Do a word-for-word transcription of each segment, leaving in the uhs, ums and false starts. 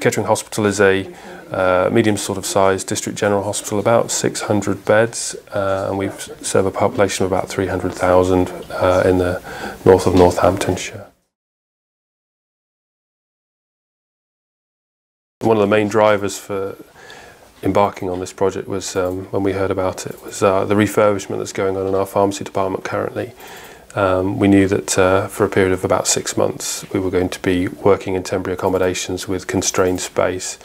Kettering Hospital is a uh, medium sort of sized district general hospital, about six hundred beds, uh, and we serve a population of about three hundred thousand uh, in the north of Northamptonshire. One of the main drivers for embarking on this project was, um, when we heard about it, was uh, the refurbishment that's going on in our pharmacy department currently. Um, we knew that uh, for a period of about six months we were going to be working in temporary accommodations with constrained space,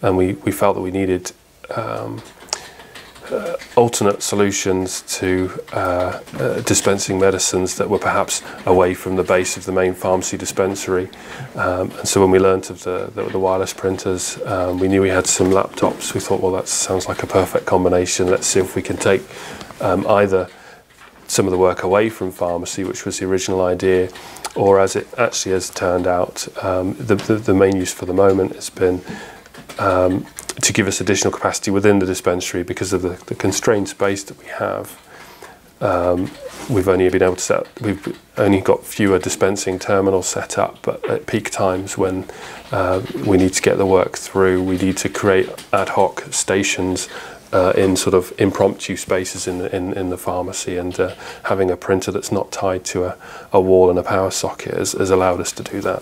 and we, we felt that we needed um, uh, alternate solutions to uh, uh, dispensing medicines that were perhaps away from the base of the main pharmacy dispensary. Um, and so when we learnt of the, the, the wireless printers, um, we knew we had some laptops. We thought, well, that sounds like a perfect combination. Let's see if we can take um, either some of the work away from pharmacy, which was the original idea, or as it actually has turned out, um, the, the, the main use for the moment has been um, to give us additional capacity within the dispensary because of the, the constrained space that we have. Um, we've only been able to set, we've only got fewer dispensing terminals set up, but at peak times when uh, we need to get the work through, we need to create ad hoc stations Uh, in sort of impromptu spaces in the, in, in the pharmacy, and uh, having a printer that's not tied to a, a wall and a power socket has, has allowed us to do that.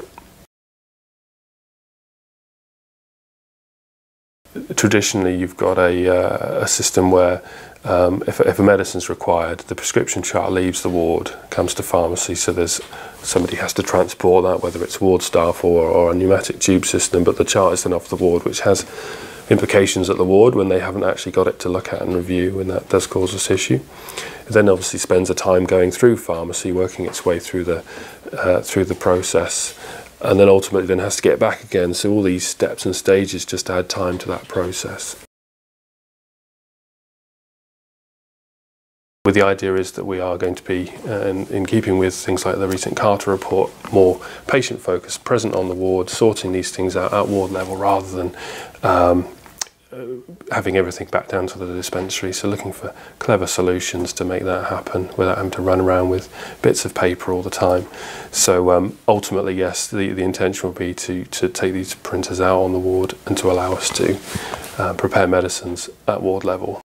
Traditionally, you've got a, uh, a system where um, if, if a medicine's required, the prescription chart leaves the ward, comes to pharmacy, so there's somebody has to transport that, whether it's ward staff or, or a pneumatic tube system, but the chart is then off the ward, which has implications at the ward when they haven't actually got it to look at and review, and that does cause us issue. It then obviously spends a time going through pharmacy, working its way through the uh, through the process, and then ultimately then has to get back again. So all these steps and stages just add time to that process. Well, the idea is that we are going to be, uh, in, in keeping with things like the recent Carter Report, more patient-focused, present on the ward, sorting these things out at ward level rather than um, having everything back down to the dispensary. So looking for clever solutions to make that happen without having to run around with bits of paper all the time. So um, ultimately, yes, the, the intention will be to, to take these printers out on the ward and to allow us to uh, prepare medicines at ward level.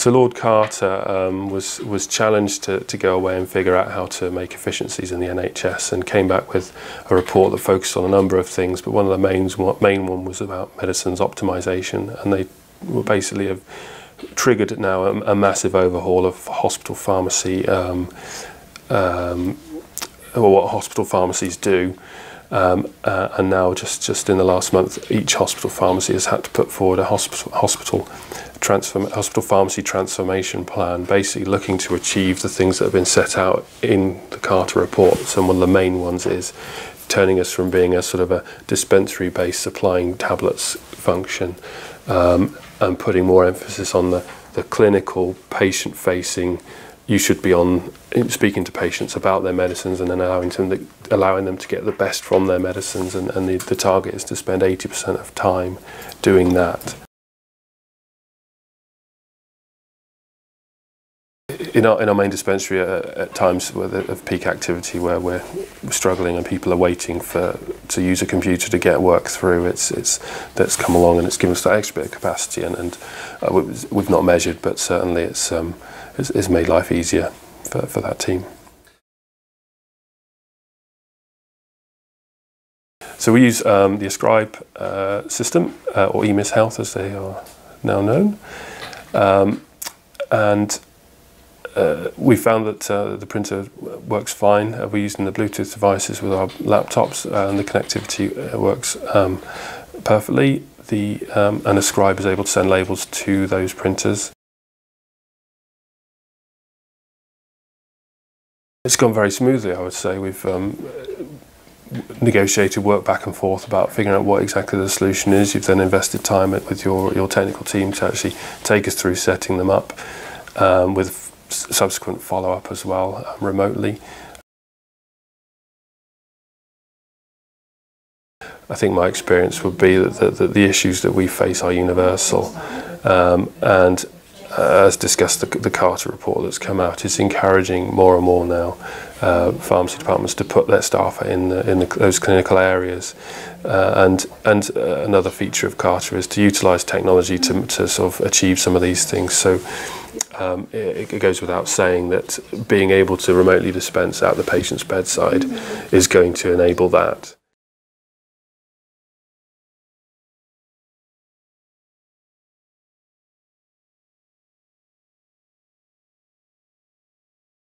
So Lord Carter um, was, was challenged to, to go away and figure out how to make efficiencies in the N H S, and came back with a report that focused on a number of things, but one of the main, main one was about medicines optimisation, and they were basically have triggered now a, a massive overhaul of hospital pharmacy, um, um, or what hospital pharmacies do. Um, uh, and now just, just in the last month, each hospital pharmacy has had to put forward a hosp hospital, transform hospital pharmacy transformation plan, basically looking to achieve the things that have been set out in the Carter reports. And one of the main ones is turning us from being a sort of a dispensary-based supplying tablets function, um, and putting more emphasis on the, the clinical, patient-facing. You should be on speaking to patients about their medicines and then allowing them to, allowing them to get the best from their medicines, and, and the, the target is to spend eighty percent of time doing that. In our, in our main dispensary, uh, at times of peak activity where we're struggling and people are waiting for to use a computer to get work through, it's it's that's come along and it's given us that extra bit of capacity, and, and uh, we've not measured, but certainly it's, um, it's, it's made life easier for, for that team. So we use um, the Ascribe uh, system, uh, or eMIS Health as they are now known, um, and Uh, we found that uh, the printer works fine. Uh, we're using the Bluetooth devices with our laptops, uh, and the connectivity uh, works um, perfectly. The, um, and Ascribe is able to send labels to those printers. It's gone very smoothly, I would say. We've um, negotiated work back and forth about figuring out what exactly the solution is. You've then invested time with your, your technical team to actually take us through setting them up, um, with subsequent follow-up as well, uh, remotely. I think my experience would be that the, that the issues that we face are universal, um, and uh, as discussed, the, the Carter Report that's come out is encouraging more and more now uh, pharmacy departments to put their staff in the, in the, those clinical areas. Uh, and and uh, another feature of Carter is to utilise technology to, to sort of achieve some of these things. So um, it, it goes without saying that being able to remotely dispense at the patient's bedside is going to enable that.